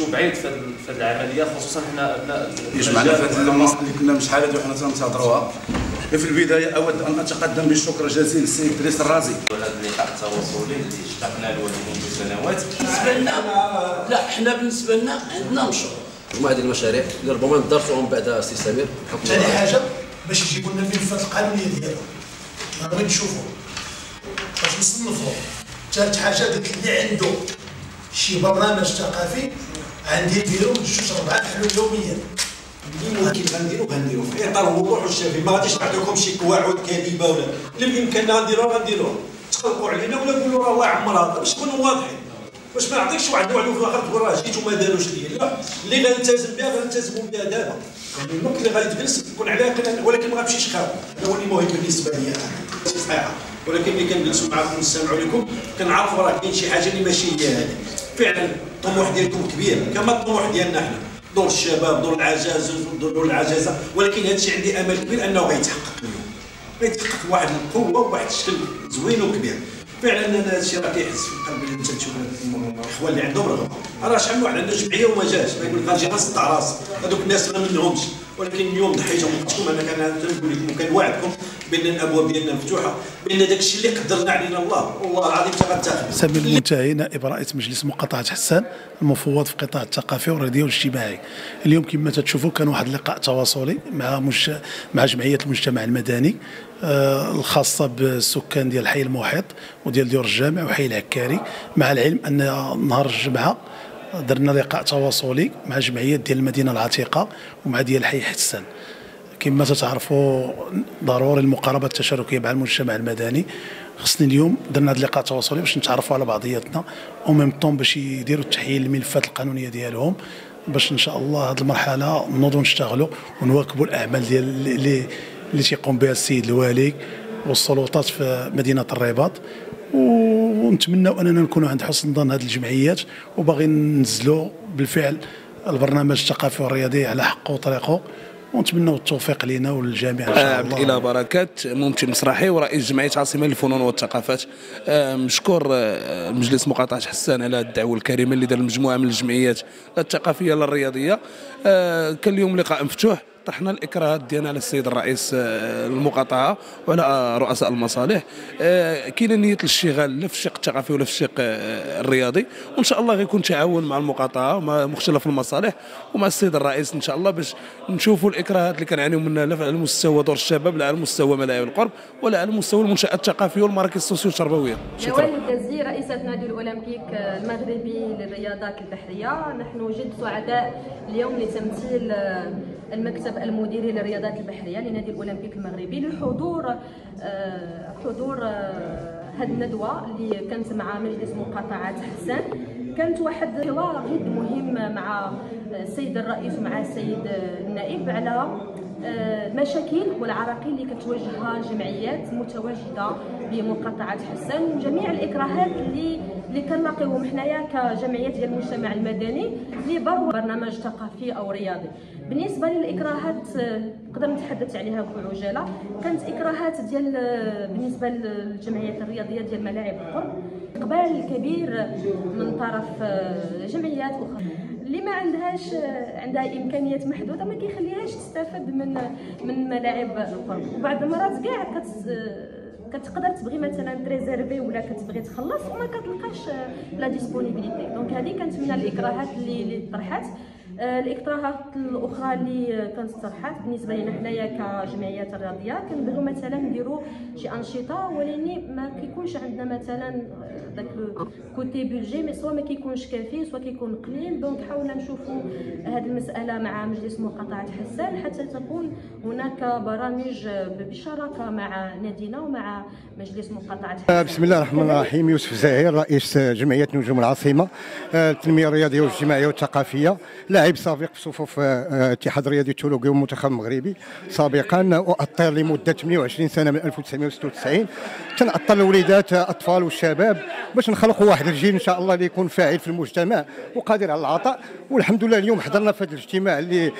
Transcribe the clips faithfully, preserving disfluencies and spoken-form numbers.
نمشيو بعيد في هذه العمليه، خصوصا حنا ابناء يجمعنا في هذه المنصه اللي كنا مش حاله وحنا تنتظروها. في البدايه اود ان اتقدم بالشكر الجزيل للسيد إدريس الرازي على هذا اللقاء التواصلي اللي اشتقنا له منذ سنوات. بالنسبه لنا لا حنا بالنسبه لنا عندنا مشروع هما هذه المشاريع اللي ربما ندرسوهم بعد سي سمير. ثاني حاجه باش يجيبوا لنا الملفات القانونيه ديالهم غادي نشوفوا باش نصنفوا. ثالث حاجه قلت اللي عنده شي برنامج ثقافي عندي اليوم جوج ربعه حلول يوميا اللي ممكن غنديرو غنديرو في اطار الوضوح والشفافيه. ما غاديش نعطيكم شي كواعد كذبه ولا اللي بامكاننا غنديروها غنديروها تخلقوا علينا ولا نقولوا راه واعر مراد باش نكونوا واضحين. باش ما نعطيكش واحد الوعد في الاخر تقول راه جيت وما داروش ليا. لا اللي غنلتزم بها غنلتزموا بها دابا. الملك اللي غادي تجلس تكون على الاقل ولكن ما غنمشيش خارج هذا هو اللي مهم بالنسبه ليا انا. ولكن ملي كنجلسوا معكم ونستمعوا لكم كنعرفوا راه كاين شي حاجه اللي ماشي هي هذه. فعلا الطموح ديالكم كبير كما الطموح ديالنا حنا دور الشباب دور العجاز دور العجزه، ولكن هذا الشيء عندي امل كبير انه غيتحقق اليوم غيتحقق بواحد القوه وواحد الشكل زوين وكبير. فعلا هذا الشيء راه كيحس في القلب اللي انت تشوف الاخوان اللي عندهم رغبه. راه شحال من واحد عنده جمعيه وما جاش يقول لك غنجي غنصدع راسي هذوك الناس ما منهمش، ولكن اليوم ضحيت بوقتكم. انا كنقول لكم كنوعدكم بان الابواب ديالنا مفتوحه بان داك الشيء اللي قدرنا علينا الله والله العظيم تا غنتاخذ. سمير المنتهي نائب رئيس مجلس مقاطعه حسان المفوض في القطاع الثقافي والرياضي والاجتماعي. اليوم كما تشوفوا كان واحد اللقاء تواصلي مع مش... مع جمعيه المجتمع المدني آه الخاصه بالسكان ديال الحي المحيط وديال ديور الجامع وحي العكاري، مع العلم ان نهار الجمعه درنا لقاء تواصلي مع جمعيات ديال المدينه العتيقه ومع ديال حي حسان. كما تتعرفوا ضروري المقاربه التشاركيه مع المجتمع المدني. خصني اليوم درنا هذا اللقاء التواصلي باش نتعرفوا على بعضياتنا وميم طون باش يديروا تحيين الملفات القانونيه ديالهم باش ان شاء الله هذه المرحله نوضوا نشتغلوا ونواكبوا الاعمال ديال اللي اللي تيقوم بها السيد الوالي والسلطات في مدينه الرباط. ونتمنوا اننا نكونوا عند حسن ظن هذه الجمعيات وباغي ننزلوا بالفعل البرنامج الثقافي والرياضي على حقه وطريقه ونتمنوا التوفيق لنا وللجميع ان شاء الله. الى بركات ممثل مسرحي ورئيس جمعيه عاصمه للفنون والثقافات. مشكور مجلس مقاطعه حسان على الدعوه الكريمه اللي دار المجموعه من الجمعيات الثقافيه للرياضيه. كان اليوم لقاء مفتوح طرحنا الاكراهات ديالنا على السيد الرئيس المقاطعه وعلى رؤساء المصالح. كاينه نيه الاشتغال لا في الشق الثقافي ولا في الشق الرياضي، وان شاء الله غيكون تعاون مع المقاطعه ومع مختلف المصالح ومع السيد الرئيس ان شاء الله باش نشوفوا الاكراهات اللي كنعانيو منها لا على المستوى دور الشباب لا على المستوى ملاعب القرب ولا على المستوى المنشات الثقافيه والمراكز السوسيو التربويه. شكرا. نوال الغازي رئيسة نادي الاولمبيك المغربي للرياضات البحريه. نحن جد سعداء اليوم لتمثيل المكتب المديري للرياضات البحريه لنادي الاولمبيك المغربي للحضور آه حضور آه هذه الندوه اللي كانت مع مجلس مقاطعات حسان. كانت واحد الحوار جد مهم مع السيد الرئيس ومع السيد النائب على المشاكل والعراقيل اللي كتواجهها جمعيات متواجده بمقاطعه حسان وجميع الاكراهات اللي اللي كنلاقيوهم حنايا كجمعيات ديال المجتمع المدني اللي بغوا برنامج ثقافي او رياضي. بالنسبه للاكراهات نقدر نتحدث عليها بعجاله. كانت اكراهات ديال بالنسبه للجمعيات الرياضيه ديال ملاعب القرب اقبال كبير من طرف جمعيات اخرى. اللي ما عندهاش عندها امكانيات محدوده ما كيخليهاش تستفاد من من ملاعب القرب. وبعض المرات كاع كتقدر تبغي مثلا تريزيرفي ولا كتبغي تخلص وما كتلقاش لا ديسبونيبيليتي. دونك هذه كانت من الاكراهات اللي اللي طرحات. الاكراهات الاخرى اللي كانت طرحات بالنسبه لنا حنايا كجمعيات الرياضيه كنبغيو مثلا نديرو شي انشطه ولكن ما كيكونش عندنا مثلا داك الكوتي بودجي مي سوا ما كيكونش كافي سوا كيكون قليل. دونك حاولنا نشوفوا هذه المساله مع مجلس مقاطعه حسان حتى تكون هناك برامج بشراكه مع نادينا ومع مجلس مقاطعه حسان. بسم الله الرحمن الرحيم. يوسف الزهير رئيس جمعيه نجوم العاصمه التنميه الرياضيه والاجتماعيه والثقافيه. لاعب سابق في صفوف اتحاد رياضي تولوغي والمنتخب المغربي سابقا. اؤطر لمده ثمانية وعشرين سنه من ألف وتسعمائة وستة وتسعين، تنأطر الوليدات الاطفال والشباب باش نخلقوا واحد الجيل ان شاء الله اللي يكون فاعل في المجتمع وقادر على العطاء. والحمد لله اليوم حضرنا في هذا الاجتماع اللي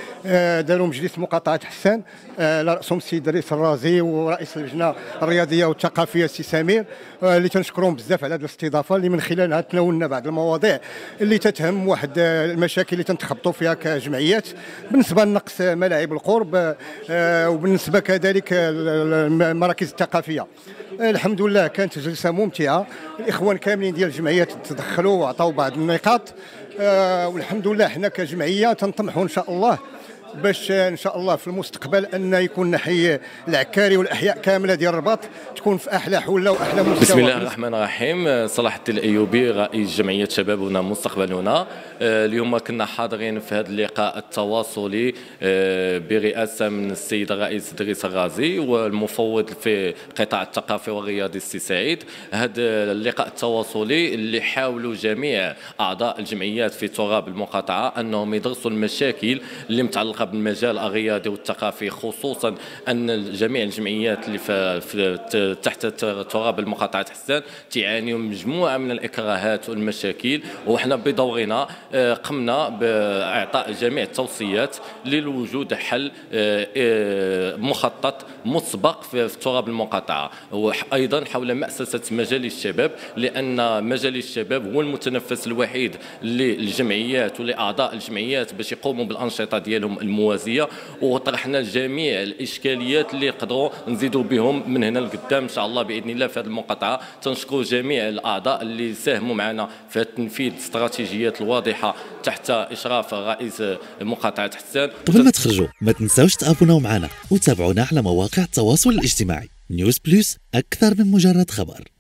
داروا مجلس مقاطعه حسان على راسهم السيد إدريس الرازي ورئيس اللجنه الرياضيه والثقافيه السي سمير، اللي تنشكرهم بزاف على هذه الاستضافه اللي من خلالها تناولنا بعض المواضيع اللي تتهم واحد المشاكل اللي تنتخبطوا فيها كجمعيات بالنسبه لنقص ملاعب القرب وبالنسبه كذلك المراكز الثقافيه. الحمد لله كانت جلسه ممتعه، الاخوان كاملين ديال الجمعيات تدخلوا وعطاو بعض النقاط، والحمد لله حنا كجمعيه تنطمحوا ان شاء الله باش ان شاء الله في المستقبل ان يكون حي العكاري والاحياء كامله ديال الرباط تكون في احلى حله واحلى مستوى. بسم الله الرحمن الرحيم. صلاح الايوبي رئيس جمعيه شبابنا مستقبلنا. اليوم كنا حاضرين في هذا اللقاء التواصلي برئاسه من السيد الرئيس إدريس الرازي والمفوض في قطاع الثقافه والرياضي السي سعيد. هذا اللقاء التواصلي اللي حاولوا جميع اعضاء الجمعيات في تراب المقاطعه انهم يدرسوا المشاكل اللي متعلقه بالمجال الرياضي والثقافي، خصوصا ان جميع الجمعيات اللي في تحت تراب المقاطعه حسان تعاني من مجموعه من الاكراهات والمشاكل، وحنا بدورنا قمنا باعطاء جميع التوصيات للوجود حل مخطط مسبق في تراب المقاطعه، وايضا حول مأسسه مجال الشباب، لان مجال الشباب هو المتنفس الوحيد للجمعيات ولاعضاء الجمعيات باش يقوموا بالانشطه ديالهم الموازيه، وطرحنا جميع الاشكاليات اللي نقدروا نزيدوا بهم من هنا لقدام ان شاء الله باذن الله في هذه المقاطعه. تنشكر جميع الاعضاء اللي ساهموا معنا في تنفيذ الاستراتيجيات الواضحه تحت اشراف رئيس مقاطعه حسان. قبل ما تخرجوا ما تنساوش تابوناو معنا وتابعونا على مواقع التواصل الاجتماعي. نيوز بلس، اكثر من مجرد خبر.